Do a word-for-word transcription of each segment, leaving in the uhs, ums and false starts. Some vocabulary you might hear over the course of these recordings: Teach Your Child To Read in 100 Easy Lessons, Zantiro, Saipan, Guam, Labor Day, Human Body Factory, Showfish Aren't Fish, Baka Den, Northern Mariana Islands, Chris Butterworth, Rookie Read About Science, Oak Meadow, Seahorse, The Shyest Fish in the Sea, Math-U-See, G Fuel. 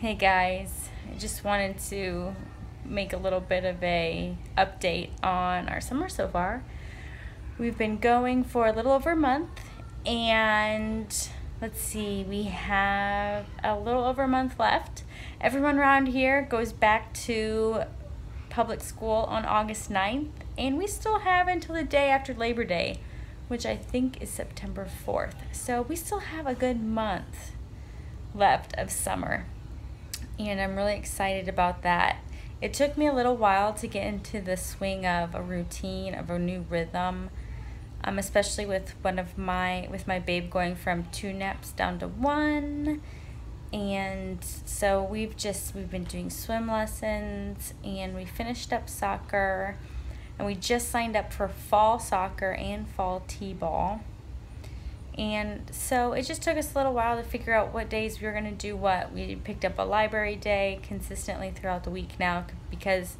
Hey guys, I just wanted to make a little bit of a update on our summer so far. We've been going for a little over a month, and let's see, we have a little over a month left. Everyone around here goes back to public school on August ninth, and we still have until the day after Labor Day, which I think is September fourth. So we still have a good month left of summer. And I'm really excited about that. It took me a little while to get into the swing of a routine, of a new rhythm, um, especially with one of my with my babe going from two naps down to one. And so we've just we've been doing swim lessons, and we finished up soccer, and we just signed up for fall soccer and fall t-ball. And so it just took us a little while to figure out what days we were going to do what. We picked up a library day consistently throughout the week now, because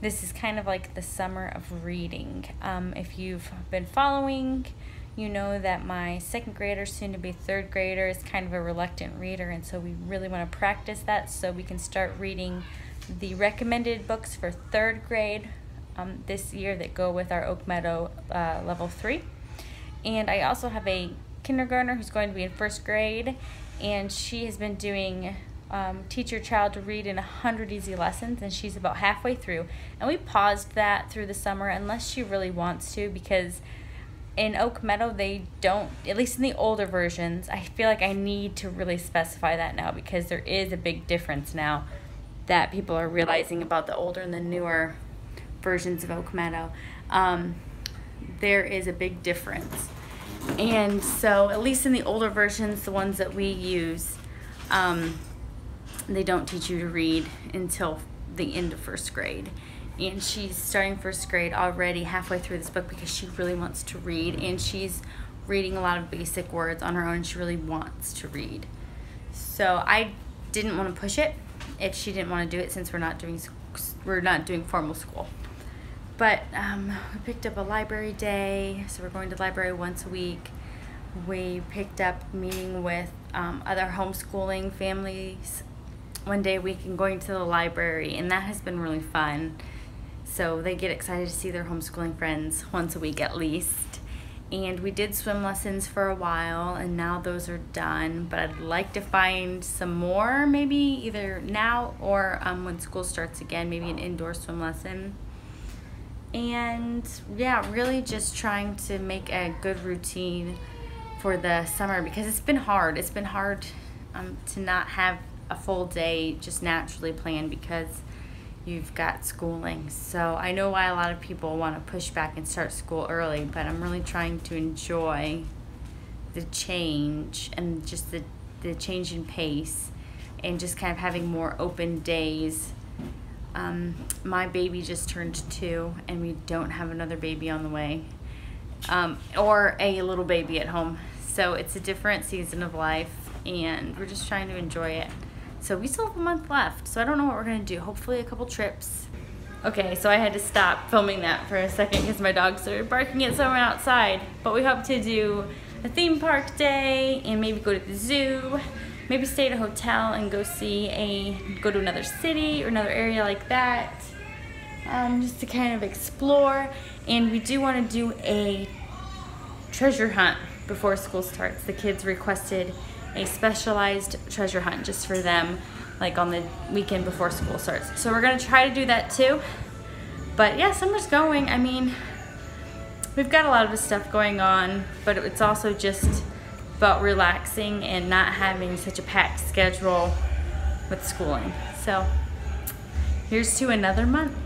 this is kind of like the summer of reading. Um, if you've been following, you know that my second grader, soon to be third grader, is kind of a reluctant reader, and so we really want to practice that so we can start reading the recommended books for third grade um, this year that go with our Oak Meadow uh, level three. And I also have a kindergartner who's going to be in first grade, and she has been doing um, Teach Your Child to Read in one hundred Easy Lessons, and she's about halfway through, and we paused that through the summer unless she really wants to, because in Oak Meadow they don't, at least in the older versions. I feel like I need to really specify that now, because there is a big difference now that people are realizing about the older and the newer versions of Oak Meadow. Um, there is a big difference. And so, at least in the older versions, the ones that we use, um, they don't teach you to read until the end of first grade. And she's starting first grade already halfway through this book because she really wants to read. And she's reading a lot of basic words on her own. She really wants to read. So I didn't want to push it if she didn't want to do it, since we're not doing we're not doing formal school. But um, we picked up a library day, so we're going to the library once a week. We picked up meeting with um, other homeschooling families one day a week and going to the library, and that has been really fun. So they get excited to see their homeschooling friends once a week at least. And we did swim lessons for a while, and now those are done, but I'd like to find some more, maybe either now or um, when school starts again, maybe an indoor swim lesson. And yeah, really just trying to make a good routine for the summer, because it's been hard. It's been hard um, to not have a full day just naturally planned because you've got schooling. So I know why a lot of people want to push back and start school early, but I'm really trying to enjoy the change and just the, the change in pace, and just kind of having more open days. Um, my baby just turned two, and we don't have another baby on the way, um, or a little baby at home. So it's a different season of life, and we're just trying to enjoy it. So we still have a month left, so I don't know what we're gonna do. Hopefully a couple trips. Okay, so I had to stop filming that for a second because my dogs started barking at someone outside. But we hope to do a theme park day, and maybe go to the zoo. Maybe stay at a hotel and go see a, go to another city or another area like that, um, just to kind of explore. And we do want to do a treasure hunt before school starts. The kids requested a specialized treasure hunt just for them, like on the weekend before school starts. So we're going to try to do that too. But yeah, summer's going. I mean, we've got a lot of stuff going on, but it's also just about relaxing and not having such a packed schedule with schooling. So here's to another month.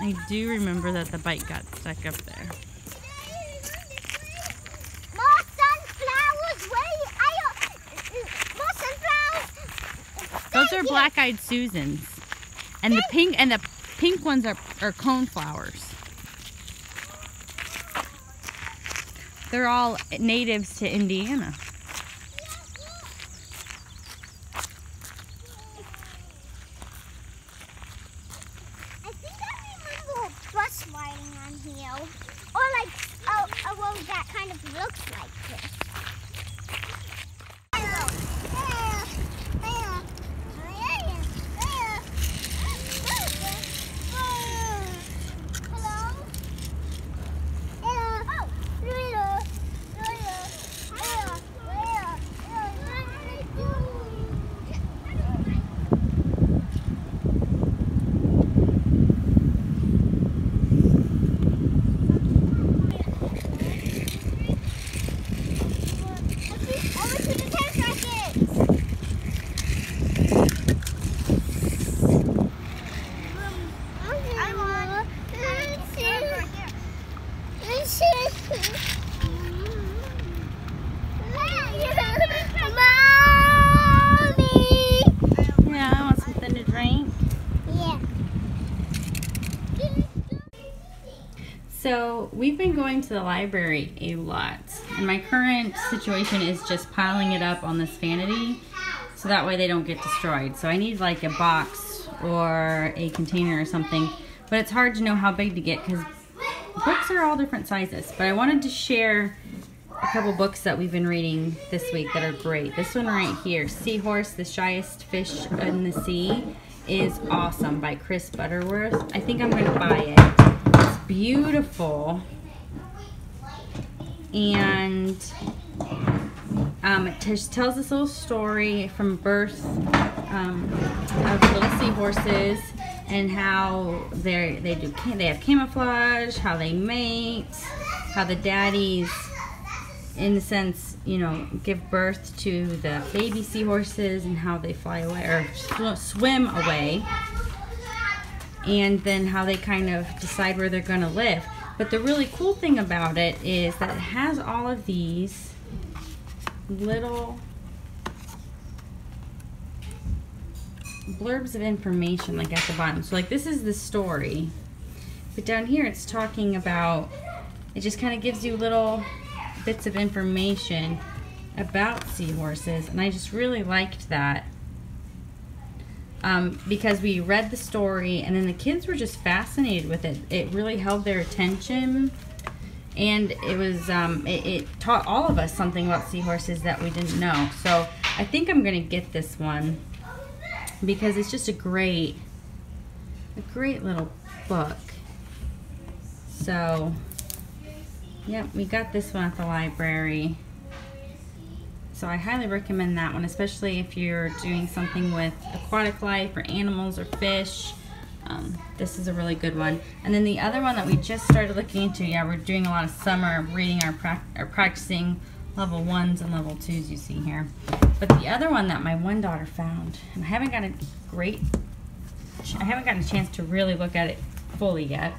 I do remember that the bike got stuck up there. More sunflowers, wait! More sunflowers! Those are black-eyed Susans, and the pink and the pink ones are are coneflowers. They're all natives to Indiana. So we've been going to the library a lot, and my current situation is just piling it up on this vanity so that way they don't get destroyed. So I need like a box or a container or something, but it's hard to know how big to get because books are all different sizes. But I wanted to share a couple books that we've been reading this week that are great. This one right here, Seahorse, The Shyest Fish in the Sea, is awesome by Chris Butterworth. I think I'm going to buy it. Beautiful, and um, it just tells this little story from birth um, of little seahorses and how they they do they have camouflage, how they mate, how the daddies, in a sense, you know, give birth to the baby seahorses and how they fly away or sw swim away. And then how they kind of decide where they're going to live. But the really cool thing about it is that it has all of these little blurbs of information like at the bottom. So like this is the story, but down here it's talking about, it just kind of gives you little bits of information about seahorses, and I just really liked that. Um, because we read the story and then the kids were just fascinated with it. It really held their attention, and it was um, it, it taught all of us something about seahorses that we didn't know. So I think I'm gonna get this one because it's just a great a great little book. So yep, we got this one at the library. So I highly recommend that one, especially if you're doing something with aquatic life or animals or fish. Um, this is a really good one. And then the other one that we just started looking into, yeah, we're doing a lot of summer reading, our, pra our practicing level ones and level twos you see here. But the other one that my one daughter found, and I haven't got a great, I haven't gotten a chance to really look at it fully yet.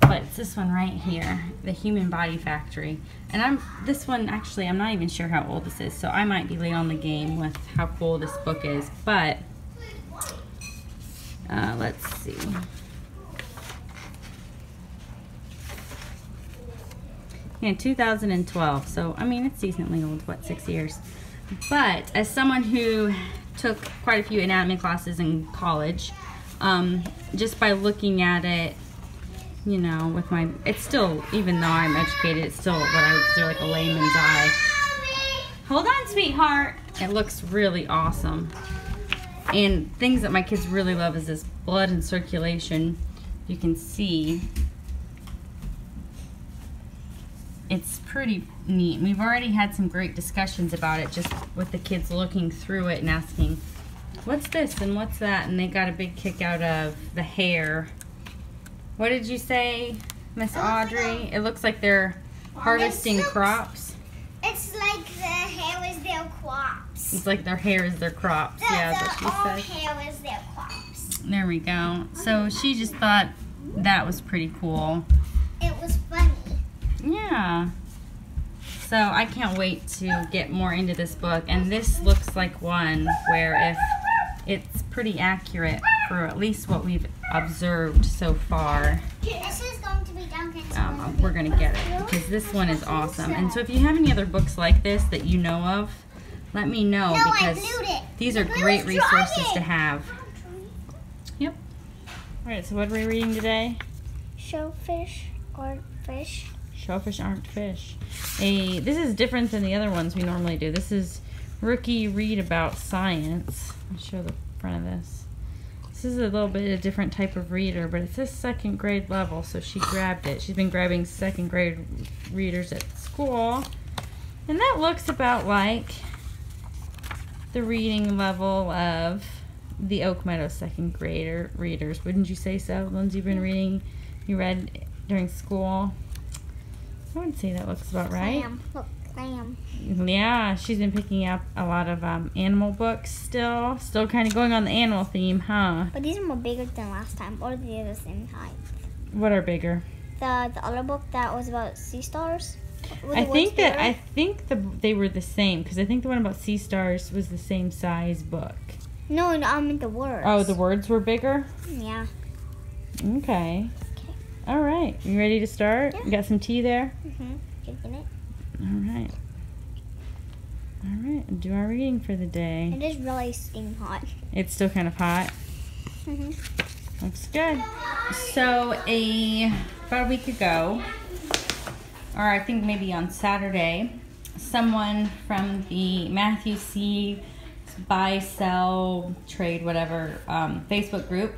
But it's this one right here, The Human Body Factory. And I'm this one, actually, I'm not even sure how old this is, so I might be late on the game with how cool this book is. But, uh, let's see. Yeah, two thousand twelve, so, I mean, it's decently old, what, six years. But, as someone who took quite a few anatomy classes in college, um, just by looking at it, you know, with my, it's still, even though I'm educated, it's still what I would consider like a layman's eye. Hold on, sweetheart. It looks really awesome. And things that my kids really love is this blood and circulation. You can see it's pretty neat. We've already had some great discussions about it, just with the kids looking through it and asking, what's this and what's that? And they got a big kick out of the hair. What did you say, Miss Audrey? It looks like they're harvesting it's, crops. It's like their hair is their crops. It's like their hair is their crops. The, yeah, the, that's what she said. All hair is their crops. There we go. So she just thought that was pretty cool. It was funny. Yeah. So I can't wait to get more into this book. And this looks like one where if it's pretty accurate for at least what we've observed so far. This is going to be Duncan's. Um, we're going to get it because this one is awesome. And so if you have any other books like this that you know of, let me know because these are great resources to have. Yep. All right, so what are we reading today? Showfish Aren't Fish. Showfish Aren't Fish. A, this is different than the other ones we normally do. This is Rookie Read About Science. I'll show the front of this. This is a little bit of a different type of reader, but it's this second grade level, so she grabbed it. She's been grabbing second grade readers at school. And that looks about like the reading level of the Oak Meadow second grader readers. Wouldn't you say so? The ones you've been reading, you read during school. I would say that looks about right. Clam. Look, clam. Yeah, she's been picking up a lot of um, animal books still. Still kind of going on the animal theme, huh? But these are more bigger than last time, or they're the same height. What are bigger? The the other book that was about sea stars. I think that I think the they were the same because I think the one about sea stars was the same size book. No, no, I mean the words. Oh, the words were bigger? Yeah. Okay. All right, you ready to start? Yeah. You got some tea there? Mm-hmm. Drinking it. All right. All right, do our reading for the day. It is really steam hot. It's still kind of hot? Mm-hmm. Looks good. So a, about a week ago, or I think maybe on Saturday, someone from the Math-U-See buy, sell, trade, whatever, um, Facebook group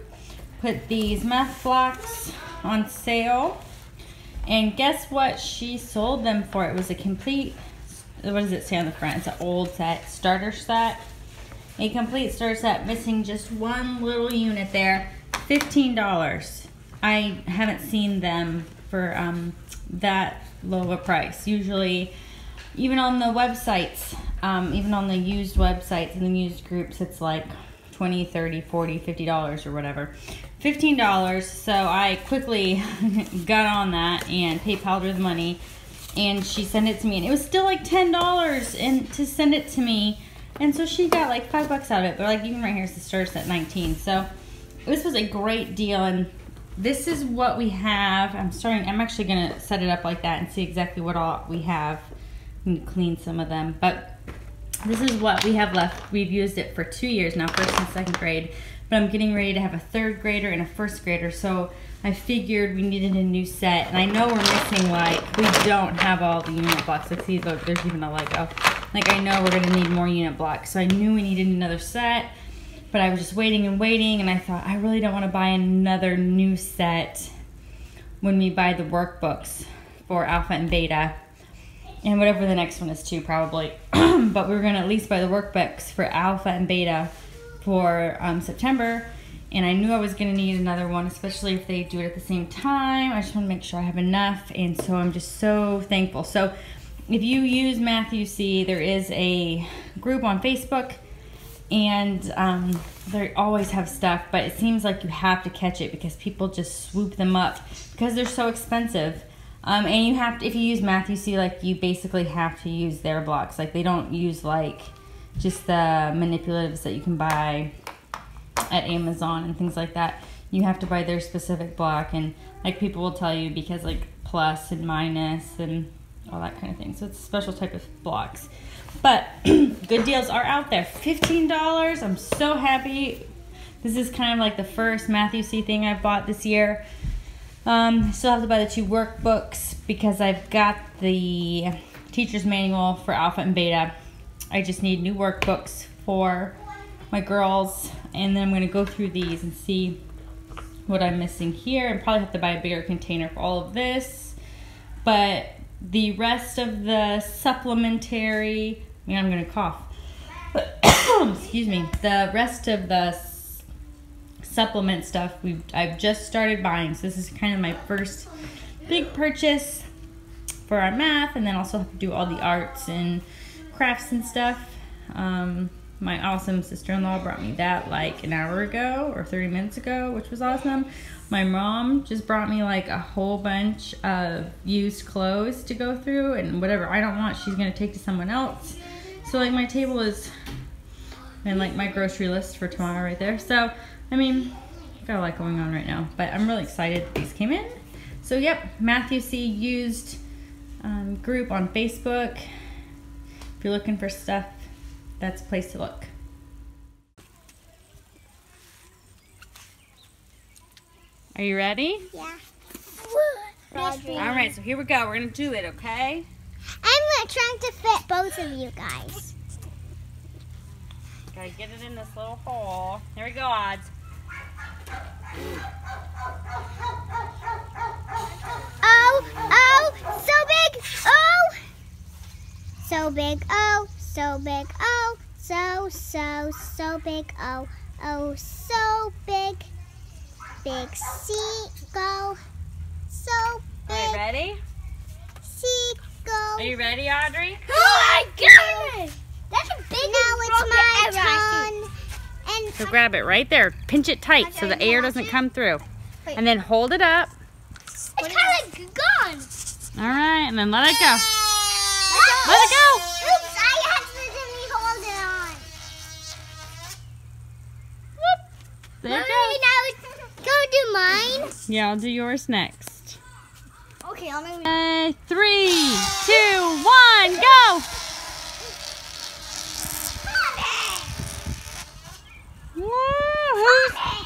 put these math blocks on sale, and guess what she sold them for? It was a complete, what does it say on the front? It's an old set, starter set, a complete starter set, missing just one little unit there, fifteen dollars. I haven't seen them for um, that low of a price. Usually, even on the websites, um, even on the used websites and the used groups, it's like twenty, thirty, forty, fifty dollars or whatever. fifteen dollars, so I quickly got on that and PayPal'd her the money, and she sent it to me, and it was still like ten dollars and to send it to me, and so she got like five bucks out of it. They're like, even right here, it starts at nineteen, so this was a great deal, and this is what we have. I'm starting, I'm actually gonna set it up like that and see exactly what all we have and clean some of them, but this is what we have left. We've used it for two years now, first and second grade. But I'm getting ready to have a third grader and a first grader, so I figured we needed a new set. And I know we're missing, like, we don't have all the unit blocks. Like, see, look, there's even a Lego. Like, I know we're going to need more unit blocks, so I knew we needed another set. But I was just waiting and waiting, and I thought, I really don't want to buy another new set when we buy the workbooks for Alpha and Beta. And whatever the next one is, too, probably. But we were going to at least buy the workbooks for Alpha and Beta for um, September, and I knew I was gonna need another one, especially if they do it at the same time. I just wanna make sure I have enough, and so I'm just so thankful. So if you use Math-U-See, there is a group on Facebook, and um, they always have stuff, but it seems like you have to catch it because people just swoop them up because they're so expensive. Um, and you have to, if you use Math-U-See, like you basically have to use their blocks. Like they don't use like, just the manipulatives that you can buy at Amazon and things like that. You have to buy their specific block, and like people will tell you because like plus and minus and all that kind of thing. So it's a special type of blocks. But good deals are out there. fifteen dollars, I'm so happy. This is kind of like the first Math-U-See thing I've bought this year. Um, I still have to buy the two workbooks because I've got the teacher's manual for Alpha and Beta. I just need new workbooks for my girls, and then I'm going to go through these and see what I'm missing here, and probably have to buy a bigger container for all of this. But the rest of the supplementary, I mean, I'm going to cough, but excuse me, the rest of the supplement stuff we've I've just started buying, so this is kind of my first big purchase for our math, and then also have to do all the arts and crafts and stuff. Um, my awesome sister-in-law brought me that like an hour ago or thirty minutes ago, which was awesome. My mom just brought me like a whole bunch of used clothes to go through, and whatever I don't want, she's gonna take to someone else. So like my table is, and like my grocery list for tomorrow right there. So, I mean, I've got a lot going on right now, but I'm really excited these came in. So yep, Math-U-See used um, group on Facebook. If you're looking for stuff, that's a place to look. Are you ready? Yeah. Roger. All right, so here we go. We're gonna do it, okay? I'm trying to fit both of you guys. Gotta get it in this little hole. Here we go, Odds. Oh, oh, so big, oh! So big, oh, so big, oh, so, so, so big, oh, oh, so big. Big seagull, so big. Are you ready? Seagull. Are you ready, Audrey? Oh my goodness! That's a big now it's my turn. And so grab it right there. Pinch it tight so the air doesn't come through. And then hold it up. It's kind of like gone. All right, and then let it go. Let it go. Oops, I accidentally hold it on. Whoop. There it goes. Now go do mine. Yeah, I'll do yours next. Okay, I'll make uh, Three, two, one, go. Woo!